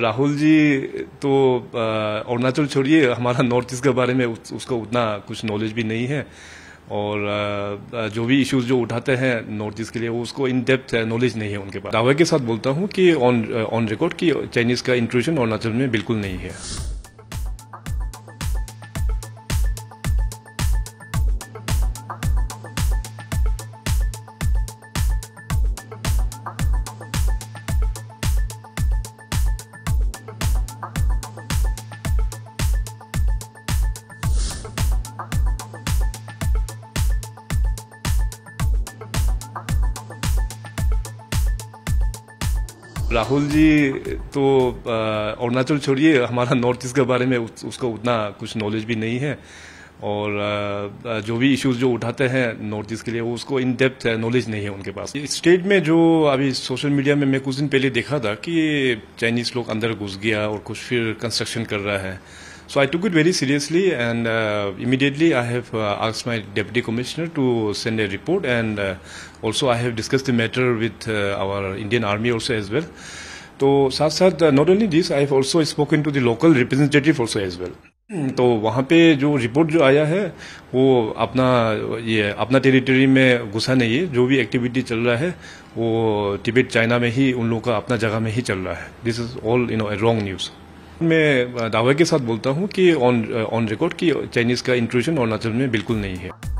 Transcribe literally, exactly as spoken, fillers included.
राहुल जी तो अरुणाचल छोड़िए, हमारा नॉर्थ ईस्ट के बारे में उस, उसका उतना कुछ नॉलेज भी नहीं है और जो भी इश्यूज जो उठाते हैं नॉर्थ ईस्ट के लिए वो उसको इन डेप्थ नॉलेज नहीं है उनके पास। दावे के साथ बोलता हूँ कि ऑन ऑन रिकॉर्ड कि चाइनीज का इंट्रूजन अरुणाचल में बिल्कुल नहीं है। राहुल जी तो अरुणाचल छोड़िए, हमारा नॉर्थ ईस्ट के बारे में उस, उसका उतना कुछ नॉलेज भी नहीं है और जो भी इश्यूज जो उठाते हैं नॉर्थ ईस्ट के लिए वो उसको इन डेप्थ नॉलेज नहीं है उनके पास। स्टेट में जो अभी सोशल मीडिया में मैं कुछ दिन पहले देखा था कि चाइनीज लोग अंदर घुस गया और कुछ फिर कंस्ट्रक्शन कर रहा है, so I took it very seriously and immediately I have asked my deputy commissioner to send a report and also I have discussed the matter with our Indian army also as well. तो साथ साथ not only this I have also spoken to the local representative also as well. तो वहाँ पे जो report जो आया है वो अपना ये अपना टेरिटरी में घुसा नहीं है, जो भी एक्टिविटी चल रहा है वो तिब्बत चाइना में ही उन लोगों का अपना जगह में ही चल रहा है। This is all you know wrong news. मैं दावे के साथ बोलता हूँ कि ऑन ऑन रिकॉर्ड कि चाइनीज का इंट्रूजन अरुणाचल में बिल्कुल नहीं है।